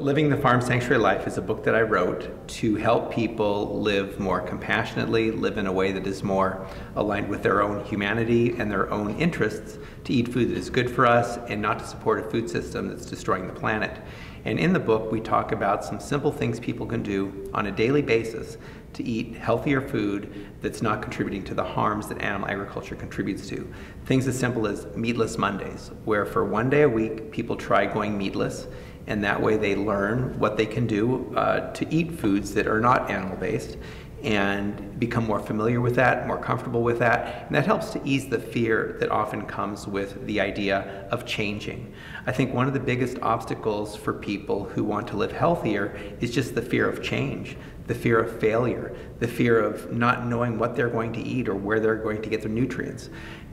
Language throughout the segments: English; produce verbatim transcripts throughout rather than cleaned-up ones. Living the Farm Sanctuary Life is a book that I wrote to help people live more compassionately, live in a way that is more aligned with their own humanity and their own interests, to eat food that is good for us and not to support a food system that's destroying the planet. And in the book, we talk about some simple things people can do on a daily basis to eat healthier food that's not contributing to the harms that animal agriculture contributes to. Things as simple as meatless Mondays, where for one day a week, people try going meatless, and that way they learn what they can do uh, to eat foods that are not animal-based and become more familiar with that, more comfortable with that, and that helps to ease the fear that often comes with the idea of changing. I think one of the biggest obstacles for people who want to live healthier is just the fear of change, the fear of failure, the fear of not knowing what they're going to eat or where they're going to get their nutrients.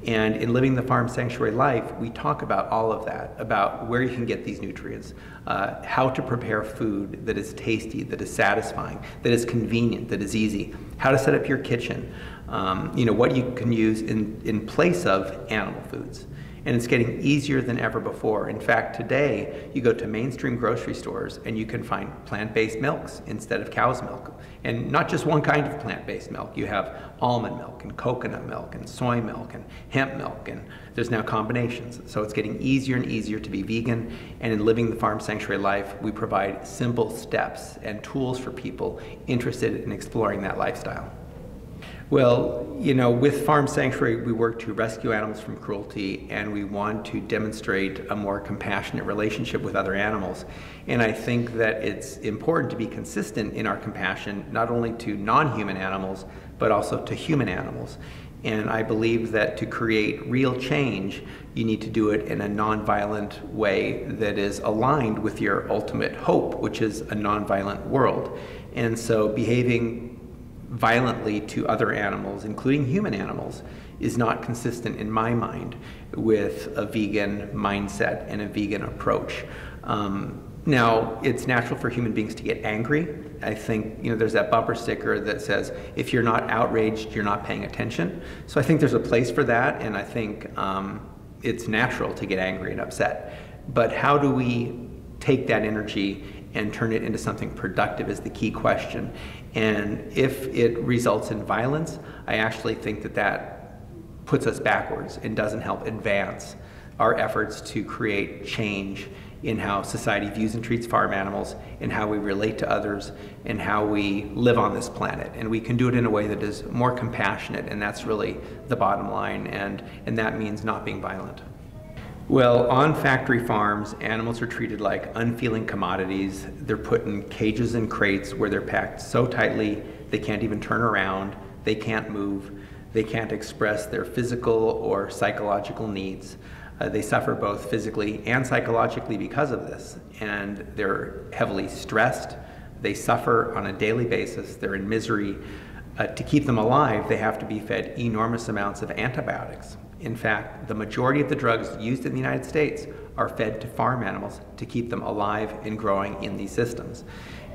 And in Living the Farm Sanctuary Life, we talk about all of that, about where you can get these nutrients, uh, how to prepare food that is tasty, that is satisfying, that is convenient, that is easy, how to set up your kitchen, um, you know, what you can use in, in place of animal foods. And it's getting easier than ever before. In fact, today, you go to mainstream grocery stores and you can find plant-based milks instead of cow's milk. And not just one kind of plant-based milk. You have almond milk and coconut milk and soy milk and hemp milk, and there's now combinations. So it's getting easier and easier to be vegan. And in Living the Farm Sanctuary Life, we provide simple steps and tools for people interested in exploring that lifestyle. Well, you know, with Farm Sanctuary, we work to rescue animals from cruelty, and we want to demonstrate a more compassionate relationship with other animals. And I think that it's important to be consistent in our compassion, not only to non-human animals, but also to human animals. And I believe that to create real change, you need to do it in a nonviolent way that is aligned with your ultimate hope, which is a nonviolent world. And so behaving violently to other animals, including human animals, is not consistent in my mind with a vegan mindset and a vegan approach. Um, now, it's natural for human beings to get angry. I think, you know, there's that bumper sticker that says, if you're not outraged, you're not paying attention. So I think there's a place for that, and I think um, it's natural to get angry and upset. But how do we take that energy and turn it into something productive is the key question. And if it results in violence, I actually think that that puts us backwards and doesn't help advance our efforts to create change in how society views and treats farm animals, and how we relate to others, and how we live on this planet. And we can do it in a way that is more compassionate, and that's really the bottom line, and, and that means not being violent. Well, on factory farms, animals are treated like unfeeling commodities. They're put in cages and crates where they're packed so tightly they can't even turn around, they can't move, they can't express their physical or psychological needs. Uh, they suffer both physically and psychologically because of this, and they're heavily stressed. They suffer on a daily basis. They're in misery. Uh, to keep them alive, they have to be fed enormous amounts of antibiotics. In fact, the majority of the drugs used in the United States are fed to farm animals to keep them alive and growing in these systems.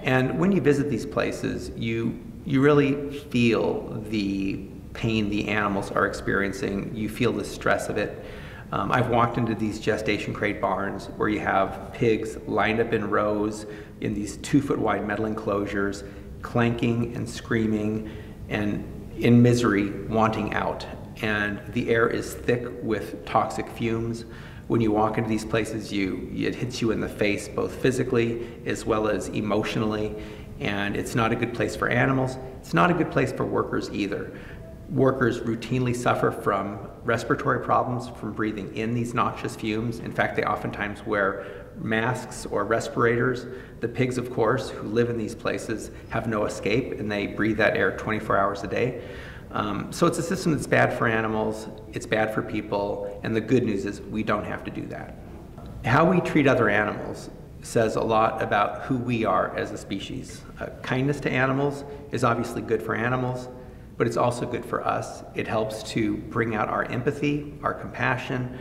And when you visit these places, you, you really feel the pain the animals are experiencing. You feel the stress of it. Um, I've walked into these gestation crate barns where you have pigs lined up in rows in these two foot wide metal enclosures, clanking and screaming and in misery, wanting out. And the air is thick with toxic fumes. When you walk into these places, you, it hits you in the face, both physically as well as emotionally. And it's not a good place for animals. It's not a good place for workers either. Workers routinely suffer from respiratory problems from breathing in these noxious fumes. In fact, they oftentimes wear masks or respirators. The pigs, of course, who live in these places have no escape, and they breathe that air twenty-four hours a day. Um, so it's a system that's bad for animals, it's bad for people, and the good news is we don't have to do that. How we treat other animals says a lot about who we are as a species. Uh, kindness to animals is obviously good for animals, but it's also good for us. It helps to bring out our empathy, our compassion,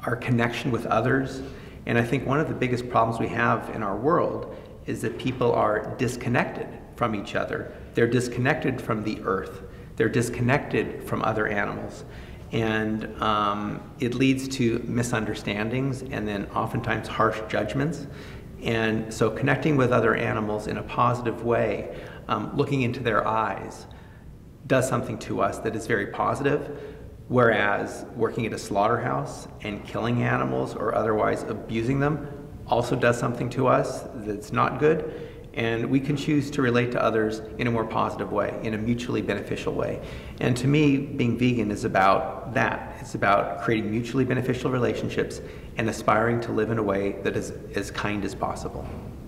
our connection with others. And I think one of the biggest problems we have in our world is that people are disconnected from each other. They're disconnected from the earth. They're disconnected from other animals. And um, it leads to misunderstandings and then oftentimes harsh judgments. And so connecting with other animals in a positive way, um, looking into their eyes, does something to us that is very positive, whereas working at a slaughterhouse and killing animals or otherwise abusing them also does something to us that's not good, and we can choose to relate to others in a more positive way, in a mutually beneficial way. And to me, being vegan is about that. It's about creating mutually beneficial relationships and aspiring to live in a way that is as kind as possible.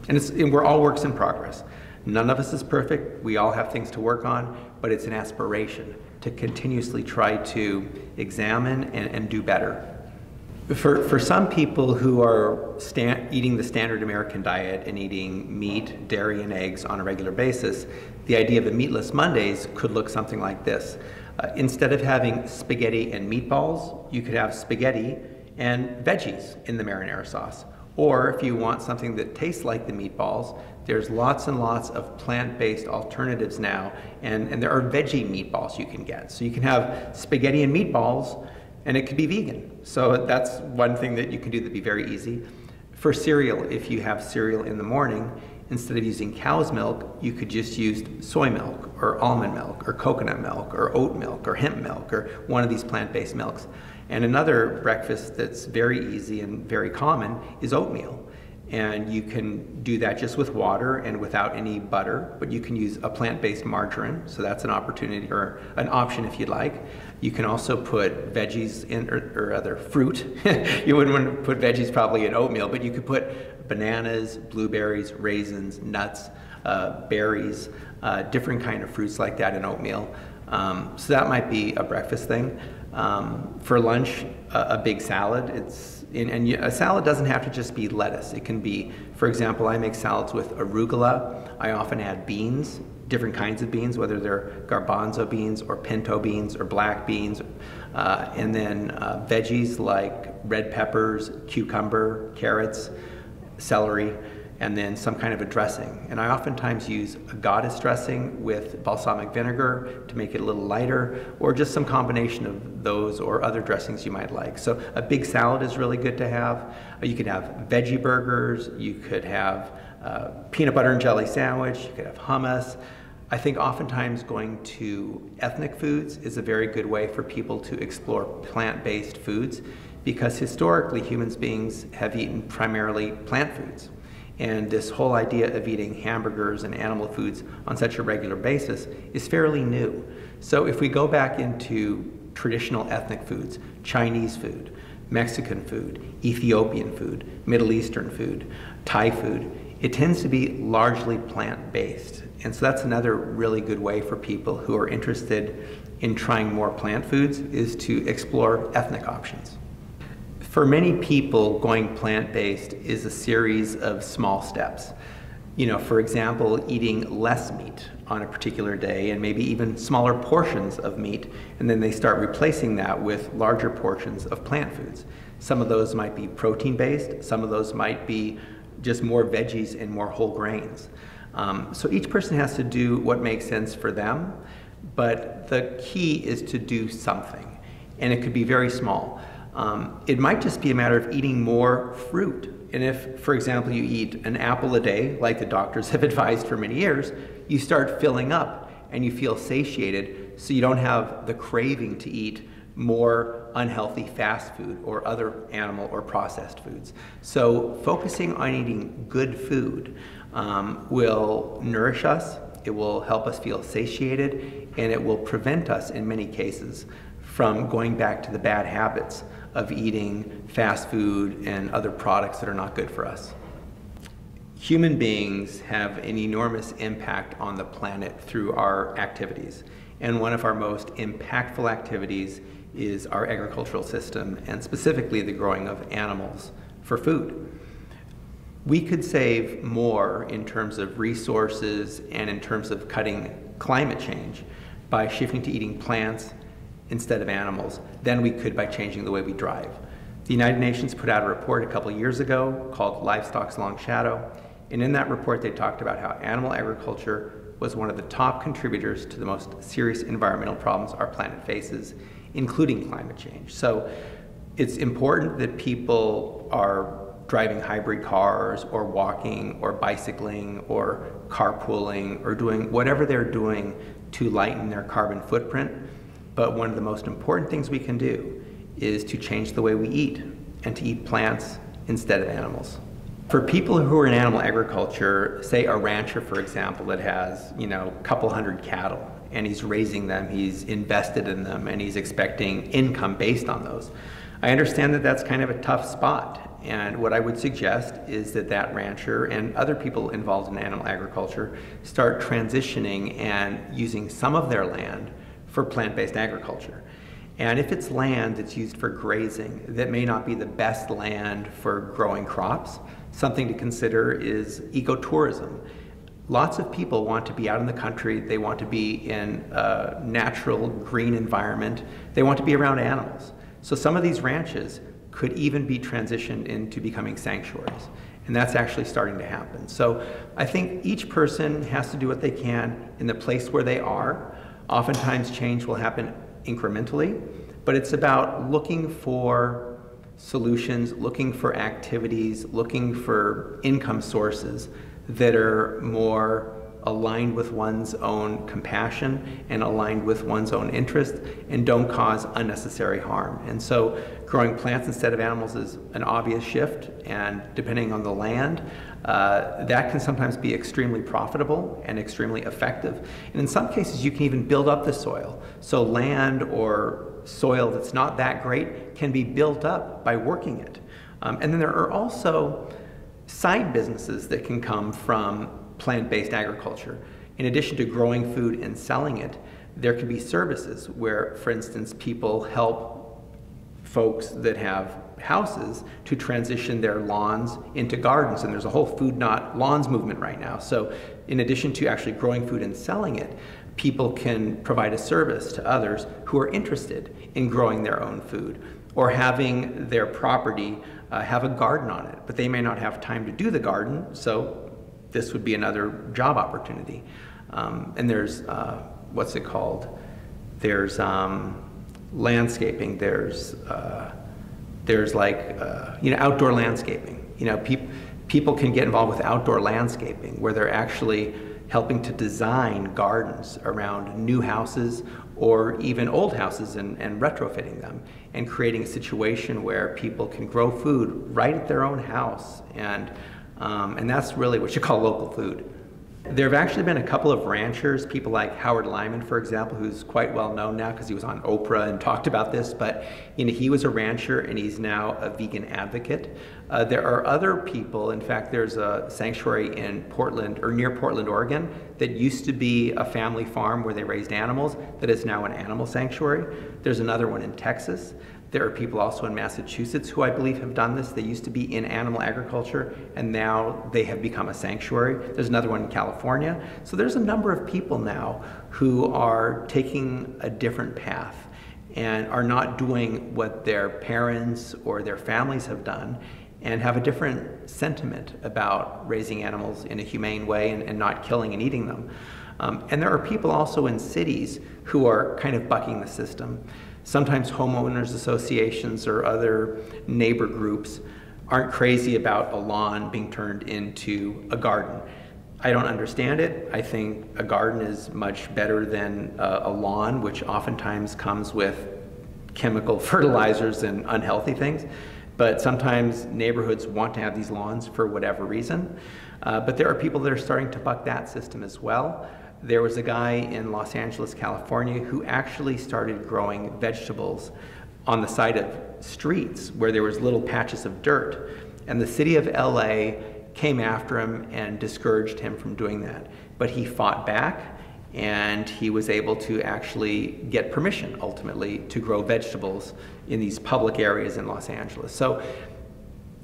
And, it's, and we're all works in progress. None of us is perfect. We all have things to work on, but it's an aspiration to continuously try to examine and, and do better. For, for some people who are sta- eating the standard American diet and eating meat, dairy, and eggs on a regular basis, the idea of a meatless Mondays could look something like this. Uh, instead of having spaghetti and meatballs, you could have spaghetti and veggies in the marinara sauce. Or if you want something that tastes like the meatballs, there's lots and lots of plant-based alternatives now, and, and there are veggie meatballs you can get. So you can have spaghetti and meatballs, and it could be vegan. So that's one thing that you can do that'd be very easy. For cereal, if you have cereal in the morning, instead of using cow's milk, you could just use soy milk or almond milk or coconut milk or oat milk or hemp milk or one of these plant-based milks. And another breakfast that's very easy and very common is oatmeal. And you can do that just with water and without any butter, but you can use a plant-based margarine, so that's an opportunity or an option if you'd like. You can also put veggies in, or, or other fruit. You wouldn't want to put veggies probably in oatmeal, but you could put bananas, blueberries, raisins, nuts, uh, berries, uh, different kind of fruits like that in oatmeal. Um, so that might be a breakfast thing. Um, for lunch, a, a big salad. It's And, and a salad doesn't have to just be lettuce. It can be, for example, I make salads with arugula. I often add beans, different kinds of beans, whether they're garbanzo beans or pinto beans or black beans, uh, and then uh, veggies like red peppers, cucumber, carrots, celery, and then some kind of a dressing. And I oftentimes use a goddess dressing with balsamic vinegar to make it a little lighter, or just some combination of those or other dressings you might like. So a big salad is really good to have. You could have veggie burgers, you could have uh, peanut butter and jelly sandwich, you could have hummus. I think oftentimes going to ethnic foods is a very good way for people to explore plant-based foods, because historically humans beings have eaten primarily plant foods. And this whole idea of eating hamburgers and animal foods on such a regular basis is fairly new. So if we go back into traditional ethnic foods, Chinese food, Mexican food, Ethiopian food, Middle Eastern food, Thai food, it tends to be largely plant-based. And so that's another really good way for people who are interested in trying more plant foods, is to explore ethnic options. For many people, going plant-based is a series of small steps. You know, for example, eating less meat on a particular day, and maybe even smaller portions of meat, and then they start replacing that with larger portions of plant foods. Some of those might be protein-based, some of those might be just more veggies and more whole grains. Um, so each person has to do what makes sense for them, but the key is to do something, and it could be very small. Um, it might just be a matter of eating more fruit. And if, for example, you eat an apple a day, like the doctors have advised for many years, you start filling up and you feel satiated, so you don't have the craving to eat more unhealthy fast food or other animal or processed foods. So focusing on eating good food um, will nourish us, it will help us feel satiated, and it will prevent us in many cases from going back to the bad habits of eating fast food and other products that are not good for us. Human beings have an enormous impact on the planet through our activities. And one of our most impactful activities is our agricultural system, and specifically the growing of animals for food. We could save more in terms of resources and in terms of cutting climate change by shifting to eating plants instead of animals than we could by changing the way we drive. The United Nations put out a report a couple years ago called Livestock's Long Shadow, and in that report they talked about how animal agriculture was one of the top contributors to the most serious environmental problems our planet faces, including climate change. So it's important that people are driving hybrid cars or walking or bicycling or carpooling or doing whatever they're doing to lighten their carbon footprint. But one of the most important things we can do is to change the way we eat and to eat plants instead of animals. For people who are in animal agriculture, say a rancher, for example, that has, you know, a couple hundred cattle and he's raising them, he's invested in them, and he's expecting income based on those. I understand that that's kind of a tough spot, and what I would suggest is that that rancher and other people involved in animal agriculture start transitioning and using some of their land for plant-based agriculture. And if it's land that's used for grazing, that may not be the best land for growing crops. Something to consider is ecotourism. Lots of people want to be out in the country, they want to be in a natural green environment, they want to be around animals. So some of these ranches could even be transitioned into becoming sanctuaries. And that's actually starting to happen. So I think each person has to do what they can in the place where they are. Oftentimes change will happen incrementally, but it's about looking for solutions, looking for activities, looking for income sources that are more aligned with one's own compassion and aligned with one's own interest and don't cause unnecessary harm. And so growing plants instead of animals is an obvious shift, and depending on the land, uh, that can sometimes be extremely profitable and extremely effective. And in some cases you can even build up the soil. So land or soil that's not that great can be built up by working it. Um, and then there are also side businesses that can come from plant-based agriculture. In addition to growing food and selling it, there can be services where, for instance, people help folks that have houses to transition their lawns into gardens, and there's a whole food not lawns movement right now. So in addition to actually growing food and selling it, people can provide a service to others who are interested in growing their own food or having their property uh, have a garden on it, but they may not have time to do the garden, so this would be another job opportunity. Um, and there's, uh, what's it called? There's um, landscaping, there's, uh, there's like, uh, you know, outdoor landscaping. You know, pe people can get involved with outdoor landscaping where they're actually helping to design gardens around new houses or even old houses and, and retrofitting them and creating a situation where people can grow food right at their own house. And Um, and that's really what you call local food. There have actually been a couple of ranchers, people like Howard Lyman, for example, who's quite well known now because he was on Oprah and talked about this, but you know, he was a rancher and he's now a vegan advocate. Uh, there are other people, in fact, there's a sanctuary in Portland, or near Portland, Oregon, that used to be a family farm where they raised animals, that is now an animal sanctuary. There's another one in Texas. There are people also in Massachusetts who I believe have done this. They used to be in animal agriculture and now they have become a sanctuary. There's another one in California. So there's a number of people now who are taking a different path and are not doing what their parents or their families have done and have a different sentiment about raising animals in a humane way and, and not killing and eating them. Um, and there are people also in cities who are kind of bucking the system. Sometimes homeowners associations or other neighbor groups aren't crazy about a lawn being turned into a garden. I don't understand it. I think a garden is much better than a, a lawn, which oftentimes comes with chemical fertilizers and unhealthy things. But sometimes neighborhoods want to have these lawns for whatever reason. Uh, but there are people that are starting to buck that system as well. There was a guy in Los Angeles, California, who actually started growing vegetables on the side of streets where there was little patches of dirt. And the city of L A came after him and discouraged him from doing that. But he fought back and he was able to actually get permission, ultimately, to grow vegetables in these public areas in Los Angeles. So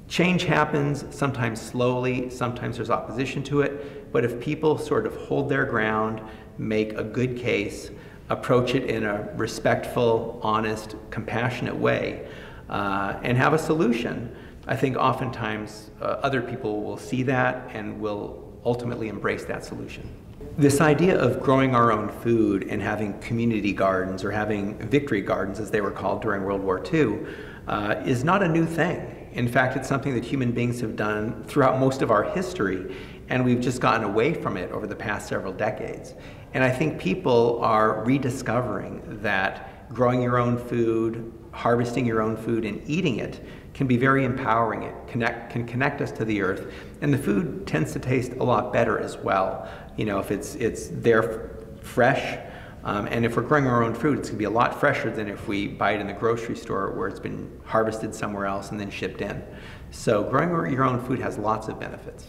change happens, sometimes slowly, sometimes there's opposition to it, but if people sort of hold their ground, make a good case, approach it in a respectful, honest, compassionate way, uh, and have a solution, I think oftentimes uh, other people will see that and will ultimately embrace that solution. This idea of growing our own food and having community gardens, or having victory gardens as they were called during World War Two, uh, is not a new thing. In fact, it's something that human beings have done throughout most of our history, and we've just gotten away from it over the past several decades. And I think people are rediscovering that growing your own food, harvesting your own food, and eating it can be very empowering. It connect, can connect us to the earth, and the food tends to taste a lot better as well. You know, if it's, it's there fresh, um, and if we're growing our own food, it's gonna be a lot fresher than if we buy it in the grocery store where it's been harvested somewhere else and then shipped in. So growing your own food has lots of benefits.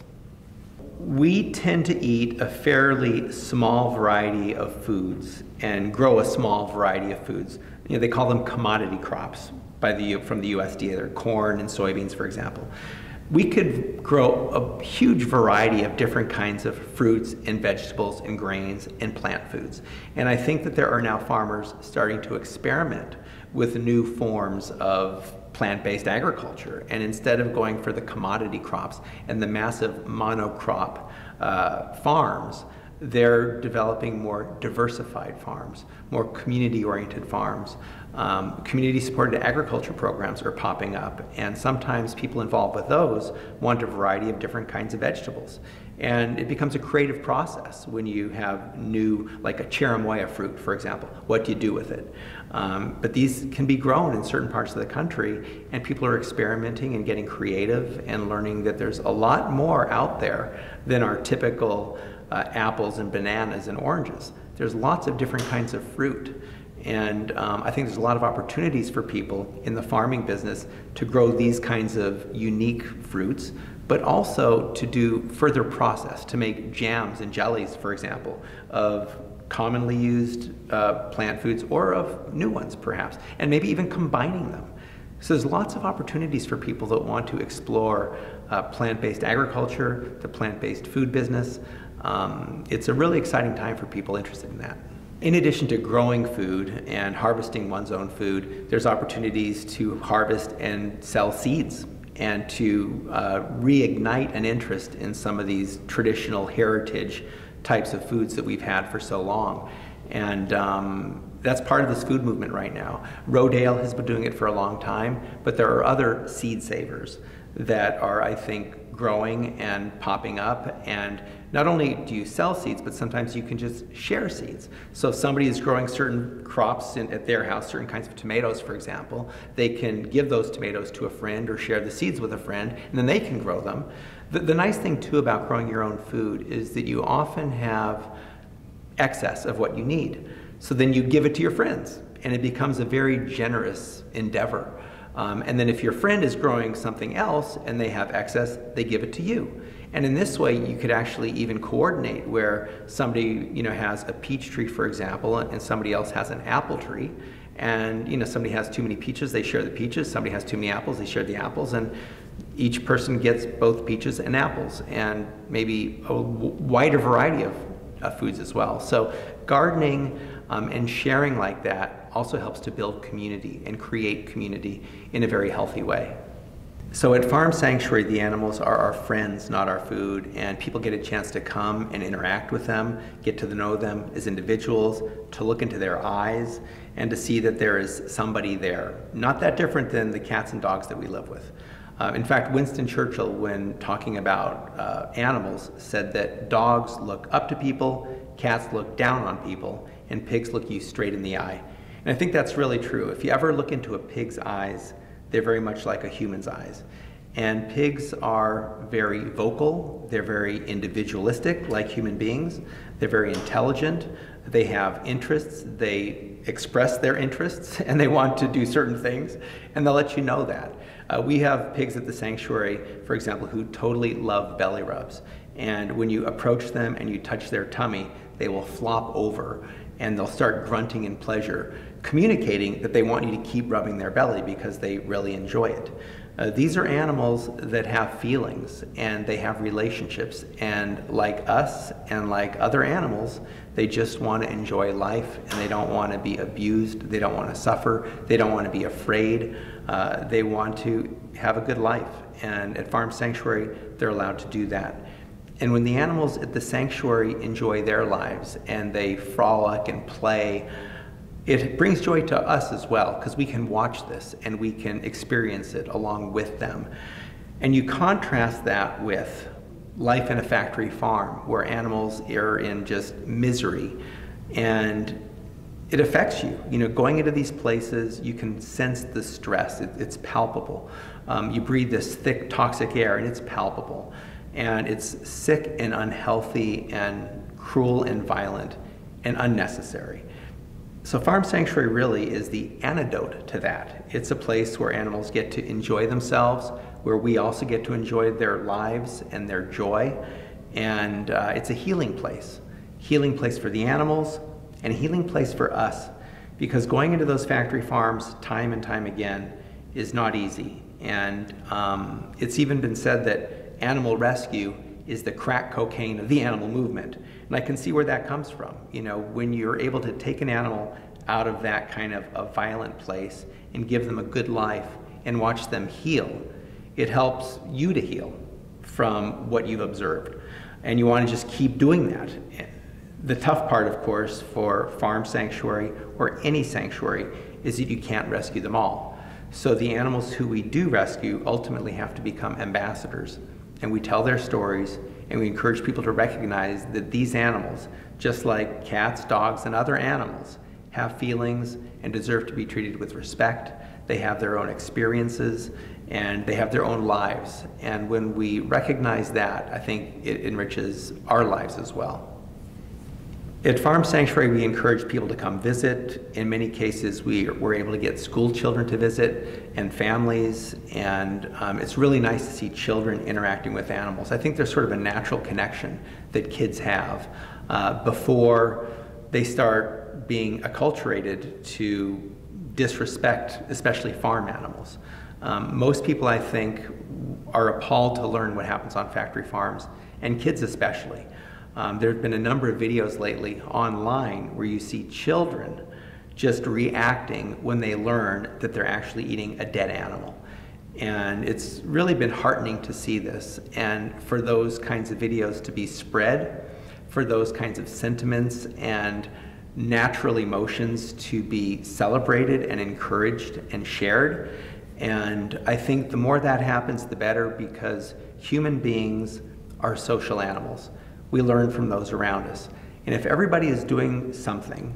We tend to eat a fairly small variety of foods and grow a small variety of foods. You know, they call them commodity crops by the, from the U S D A. They're corn and soybeans, for example. We could grow a huge variety of different kinds of fruits and vegetables and grains and plant foods. And I think that there are now farmers starting to experiment with new forms of plant-based agriculture, and instead of going for the commodity crops and the massive monocrop uh, farms, they're developing more diversified farms, more community-oriented farms. Um, community-supported agriculture programs are popping up, and sometimes people involved with those want a variety of different kinds of vegetables. And it becomes a creative process when you have new, like a cherimoya fruit, for example. What do you do with it? Um, but these can be grown in certain parts of the country, and people are experimenting and getting creative and learning that there's a lot more out there than our typical uh, apples and bananas and oranges. There's lots of different kinds of fruit. And um, I think there's a lot of opportunities for people in the farming business to grow these kinds of unique fruits, but also to do further process, to make jams and jellies, for example, of commonly used uh, plant foods or of new ones, perhaps, and maybe even combining them. So there's lots of opportunities for people that want to explore uh, plant-based agriculture, the plant-based food business. Um, it's a really exciting time for people interested in that. In addition to growing food and harvesting one's own food, there's opportunities to harvest and sell seeds, and to uh, reignite an interest in some of these traditional heritage types of foods that we've had for so long. And um, that's part of this food movement right now. Rodale has been doing it for a long time, but there are other seed savers that are, I think, growing and popping up. And not only do you sell seeds, but sometimes you can just share seeds. So if somebody is growing certain crops in, at their house, certain kinds of tomatoes, for example, they can give those tomatoes to a friend or share the seeds with a friend, and then they can grow them. The, the nice thing, too, about growing your own food is that you often have excess of what you need. So then you give it to your friends, and it becomes a very generous endeavor. Um, and then if your friend is growing something else and they have excess, they give it to you. And in this way, you could actually even coordinate where somebody, you know, has a peach tree, for example, and somebody else has an apple tree. And, you know, somebody has too many peaches, they share the peaches. Somebody has too many apples, they share the apples. And each person gets both peaches and apples, and maybe a wider variety of uh, foods as well. So gardening um, and sharing like that also helps to build community and create community in a very healthy way. So at Farm Sanctuary, the animals are our friends, not our food, and people get a chance to come and interact with them, get to know them as individuals, to look into their eyes, and to see that there is somebody there. Not that different than the cats and dogs that we live with. Uh, in fact, Winston Churchill, when talking about uh, animals, said that dogs look up to people, cats look down on people, and pigs look you straight in the eye. And I think that's really true. If you ever look into a pig's eyes, they're very much like a human's eyes. And pigs are very vocal, they're very individualistic, like human beings. They're very intelligent, they have interests, they express their interests, and they want to do certain things, and they'll let you know that. Uh, we have pigs at the sanctuary, for example, who totally love belly rubs. And when you approach them and you touch their tummy, they will flop over and they'll start grunting in pleasure, communicating that they want you to keep rubbing their belly because they really enjoy it. Uh, these are animals that have feelings, and they have relationships, and like us and like other animals, they just want to enjoy life, and they don't want to be abused, they don't want to suffer, they don't want to be afraid, uh, they want to have a good life. And at Farm Sanctuary, they're allowed to do that. And when the animals at the sanctuary enjoy their lives and they frolic and play, it brings joy to us as well, because we can watch this and we can experience it along with them. And you contrast that with life in a factory farm where animals are in just misery, and it affects you. You know, going into these places, you can sense the stress. It, it's palpable. Um, you breathe this thick, toxic air, and it's palpable. And it's sick and unhealthy and cruel and violent and unnecessary. So Farm Sanctuary really is the antidote to that. It's a place where animals get to enjoy themselves, where we also get to enjoy their lives and their joy. And uh, it's a healing place. Healing place for the animals and a healing place for us. Because going into those factory farms time and time again is not easy. And um, it's even been said that animal rescue is the crack cocaine of the animal movement. And I can see where that comes from. You know, when you're able to take an animal out of that kind of a violent place and give them a good life and watch them heal, it helps you to heal from what you've observed. And you want to just keep doing that. The tough part, of course, for Farm Sanctuary or any sanctuary is that you can't rescue them all. So the animals who we do rescue ultimately have to become ambassadors. And we tell their stories, and we encourage people to recognize that these animals, just like cats, dogs, and other animals, have feelings and deserve to be treated with respect. They have their own experiences, and they have their own lives. And when we recognize that, I think it enriches our lives as well. At Farm Sanctuary, we encourage people to come visit. In many cases, we were able to get school children to visit and families, and um, it's really nice to see children interacting with animals. I think there's sort of a natural connection that kids have uh, before they start being acculturated to disrespect, especially farm animals. Um, most people, I think, are appalled to learn what happens on factory farms, and kids especially. Um, there have been a number of videos lately online where you see children just reacting when they learn that they're actually eating a dead animal. And it's really been heartening to see this, and for those kinds of videos to be spread, for those kinds of sentiments and natural emotions to be celebrated and encouraged and shared. And I think the more that happens, the better, because human beings are social animals. We learn from those around us. And if everybody is doing something,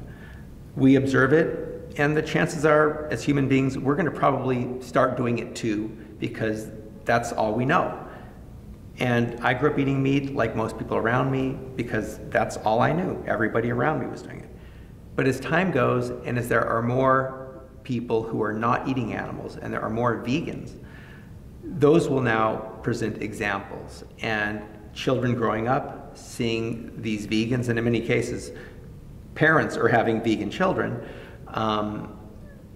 we observe it, and the chances are, as human beings, we're gonna probably start doing it too, because that's all we know. And I grew up eating meat like most people around me, because that's all I knew. Everybody around me was doing it. But as time goes, and as there are more people who are not eating animals, and there are more vegans, those will now present examples. And children growing up, seeing these vegans, and in many cases, parents are having vegan children, um,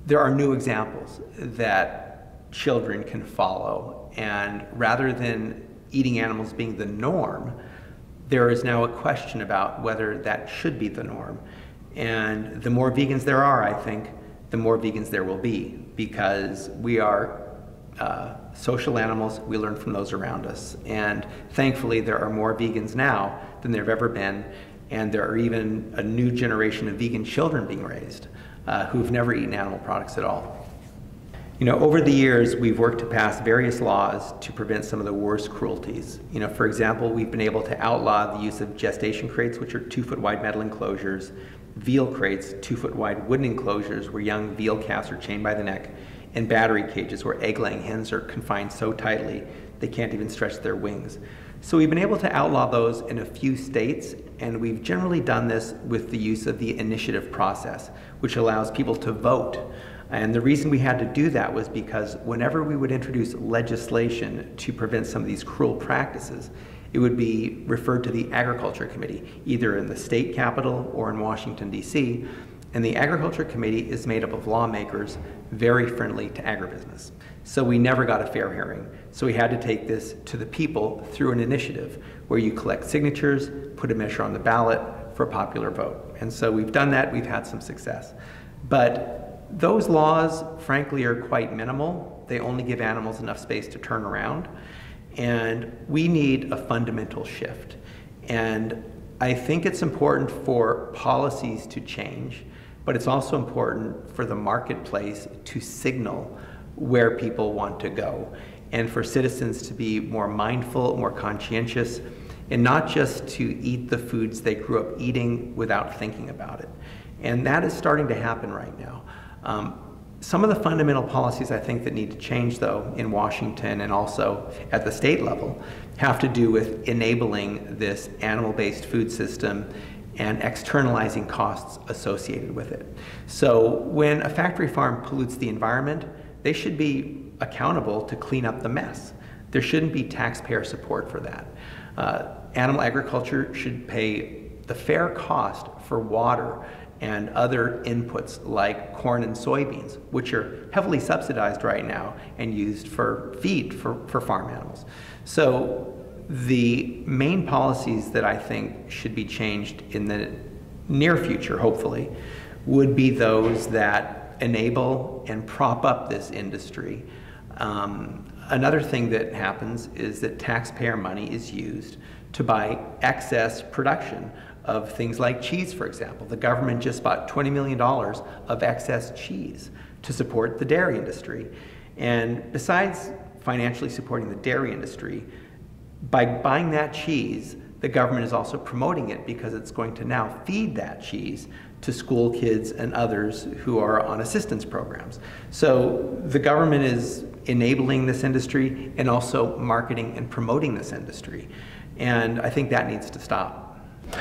there are new examples that children can follow. And rather than eating animals being the norm, there is now a question about whether that should be the norm. And the more vegans there are, I think, the more vegans there will be, because we are Uh, social animals. We learn from those around us, and thankfully there are more vegans now than there have ever been, and there are even a new generation of vegan children being raised uh, who've never eaten animal products at all. You know, over the years we've worked to pass various laws to prevent some of the worst cruelties. You know, for example, we've been able to outlaw the use of gestation crates, which are two foot wide metal enclosures, veal crates, two foot wide wooden enclosures where young veal calves are chained by the neck, and battery cages where egg-laying hens are confined so tightly they can't even stretch their wings. So we've been able to outlaw those in a few states, and we've generally done this with the use of the initiative process, which allows people to vote. And the reason we had to do that was because whenever we would introduce legislation to prevent some of these cruel practices, it would be referred to the Agriculture Committee, either in the state capital or in Washington, D C, and the Agriculture Committee is made up of lawmakers very friendly to agribusiness. So we never got a fair hearing. So we had to take this to the people through an initiative where you collect signatures, put a measure on the ballot for a popular vote. And so we've done that, we've had some success. But those laws, frankly, are quite minimal. They only give animals enough space to turn around. And we need a fundamental shift. And I think it's important for policies to change, but it's also important for the marketplace to signal where people want to go, and for citizens to be more mindful, more conscientious, and not just to eat the foods they grew up eating without thinking about it. And that is starting to happen right now. Um, some of the fundamental policies I think that need to change, though, in Washington and also at the state level, have to do with enabling this animal-based food system and externalizing costs associated with it. So when a factory farm pollutes the environment, they should be accountable to clean up the mess. There shouldn't be taxpayer support for that. Uh, animal agriculture should pay the fair cost for water and other inputs like corn and soybeans, which are heavily subsidized right now and used for feed for, for farm animals. So the main policies that I think should be changed in the near future, hopefully, would be those that enable and prop up this industry. Um, Another thing that happens is that taxpayer money is used to buy excess production of things like cheese, for example. The government just bought twenty million dollars of excess cheese to support the dairy industry. And besides financially supporting the dairy industry, by buying that cheese, the government is also promoting it because it's going to now feed that cheese to school kids and others who are on assistance programs. So the government is enabling this industry and also marketing and promoting this industry. And I think that needs to stop.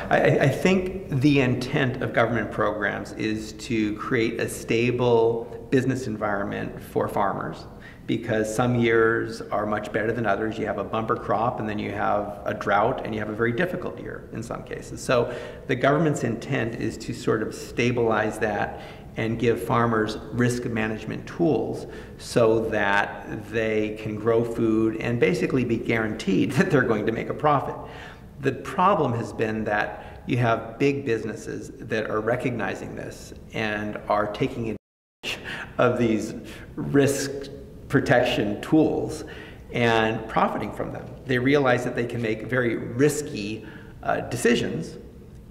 I, I think the intent of government programs is to create a stable business environment for farmers, because some years are much better than others. You have a bumper crop and then you have a drought and you have a very difficult year in some cases. So the government's intent is to sort of stabilize that and give farmers risk management tools so that they can grow food and basically be guaranteed that they're going to make a profit. The problem has been that you have big businesses that are recognizing this and are taking advantage of these risk protection tools and profiting from them. They realize that they can make very risky uh, decisions,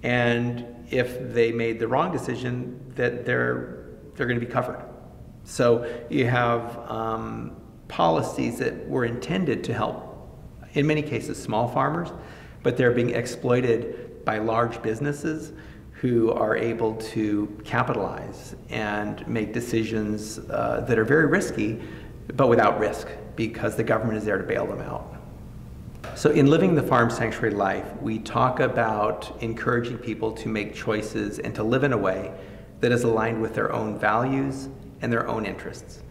and if they made the wrong decision, that they're, they're going to be covered. So you have um, policies that were intended to help, in many cases, small farmers, but they're being exploited by large businesses who are able to capitalize and make decisions uh, that are very risky, but without risk, because the government is there to bail them out. So in Living the Farm Sanctuary Life, we talk about encouraging people to make choices and to live in a way that is aligned with their own values and their own interests.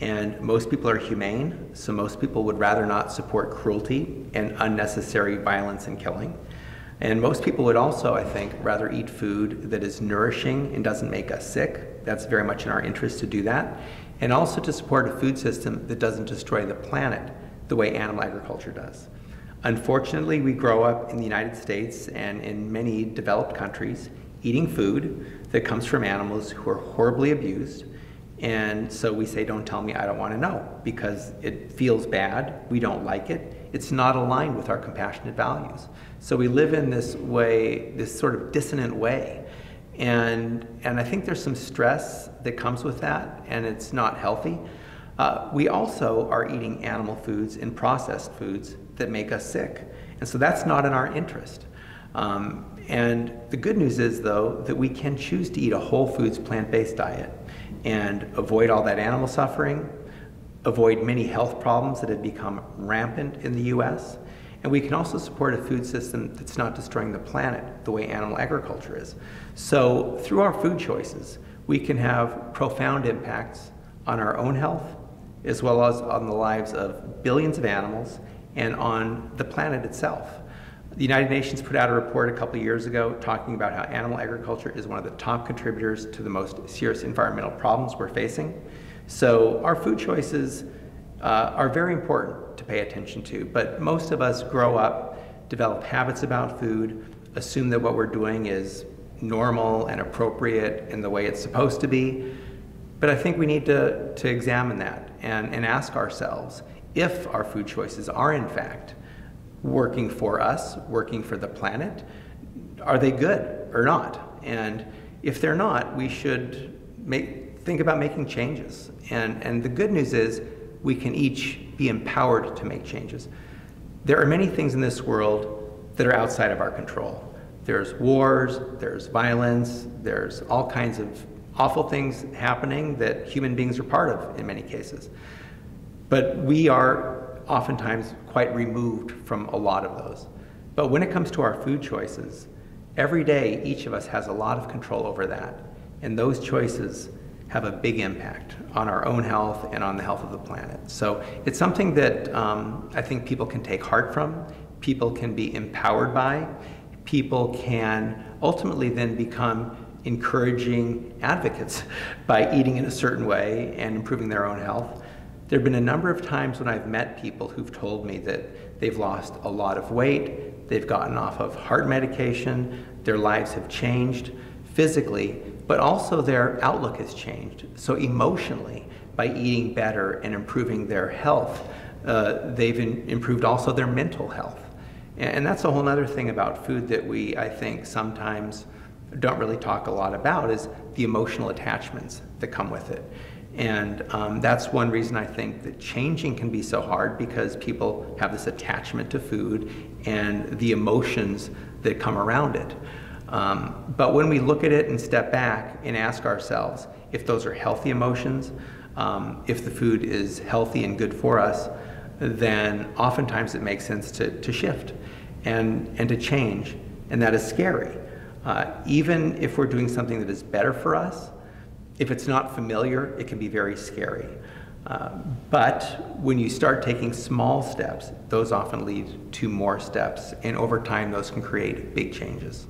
And most people are humane, so most people would rather not support cruelty and unnecessary violence and killing. And most people would also, I think, rather eat food that is nourishing and doesn't make us sick. That's very much in our interest to do that. And also to support a food system that doesn't destroy the planet the way animal agriculture does. Unfortunately, we grow up in the United States and in many developed countries eating food that comes from animals who are horribly abused. And so we say, don't tell me, I don't want to know, because it feels bad, we don't like it, it's not aligned with our compassionate values. So we live in this way, this sort of dissonant way. And, and I think there's some stress that comes with that, and it's not healthy. Uh, we also are eating animal foods and processed foods that make us sick. And so that's not in our interest. Um, and the good news is, though, that we can choose to eat a whole foods plant-based diet and avoid all that animal suffering, avoid many health problems that have become rampant in the U S, and we can also support a food system that's not destroying the planet the way animal agriculture is. So through our food choices, we can have profound impacts on our own health, as well as on the lives of billions of animals and on the planet itself. The United Nations put out a report a couple of years ago talking about how animal agriculture is one of the top contributors to the most serious environmental problems we're facing. So our food choices uh, are very important to pay attention to, but most of us grow up, develop habits about food, assume that what we're doing is normal and appropriate and the way it's supposed to be. But I think we need to, to examine that and, and ask ourselves if our food choices are in fact working for us, working for the planet. Are they good or not? And If they're not, we should make, think about making changes. And, and the good news is we can each be empowered to make changes. There are many things in this world that are outside of our control. There's wars, there's violence, there's all kinds of awful things happening that human beings are part of in many cases. But we are oftentimes quite removed from a lot of those. But when it comes to our food choices, every day each of us has a lot of control over that. And those choices have a big impact on our own health and on the health of the planet. So it's something that um, I think people can take heart from, people can be empowered by, people can ultimately then become encouraging advocates by eating in a certain way and improving their own health. There have been a number of times when I've met people who've told me that they've lost a lot of weight, they've gotten off of heart medication, their lives have changed physically, but also their outlook has changed. So emotionally, by eating better and improving their health, uh, they've in, improved also their mental health. And, and that's a whole other thing about food that we, I think, sometimes don't really talk a lot about, is the emotional attachments that come with it. And um, that's one reason I think that changing can be so hard, because people have this attachment to food and the emotions that come around it. Um, but when we look at it and step back and ask ourselves if those are healthy emotions, um, if the food is healthy and good for us, then oftentimes it makes sense to, to shift and, and to change. And that is scary. Uh, even if we're doing something that is better for us, if it's not familiar, it can be very scary. Uh, but when you start taking small steps, those often lead to more steps, and over time those can create big changes.